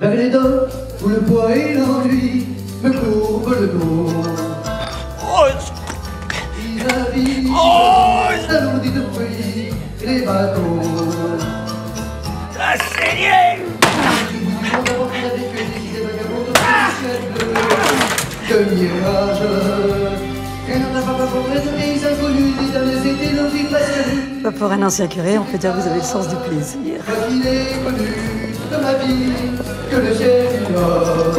La vélédone, où le poids et l'ennui me courbe le dos. Vis-à-vis, s'alourdit de bruit les bateaux. Ah, Seigneur! De mirage. Et on n'a pas compris de pays inconnus, ni d'un des étés dans une passion. Pour un ancien curé, on peut dire que vous avez le sens du plaisir. Il est connu de ma vie que le chef du Nord.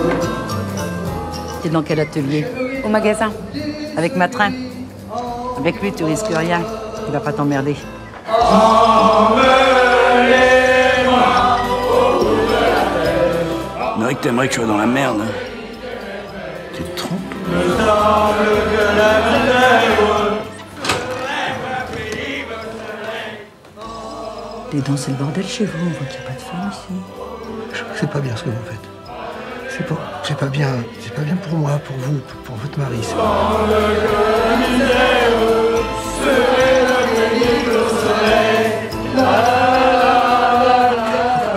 T'es dans quel atelier? Au magasin, avec Matrin. Avec lui, tu risques rien. Il va pas t'emmerder. On dirait que t'aimerais que je sois dans la merde. Tu te trompes. Les dents, c'est le bordel chez vous. On voit qu'il n'y a pas de femme ici. C'est pas bien ce que vous faites. C'est pas bien pour moi, pour vous, pour votre mari. Ouais,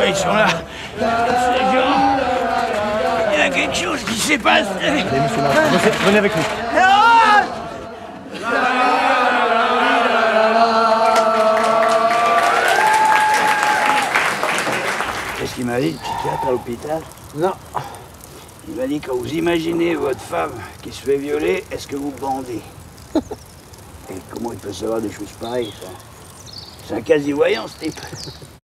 ils sont là. Il y a quelque chose qui s'est passé. Allez, monsieur Matrin, venez avec nous. Qu'est-ce qu'il m'a dit, le psychiatre à l'hôpital? Non. Il m'a dit, quand vous imaginez votre femme qui se fait violer, est-ce que vous bandez? Et comment il peut savoir des choses pareilles, ça? C'est un quasi-voyant, ce type.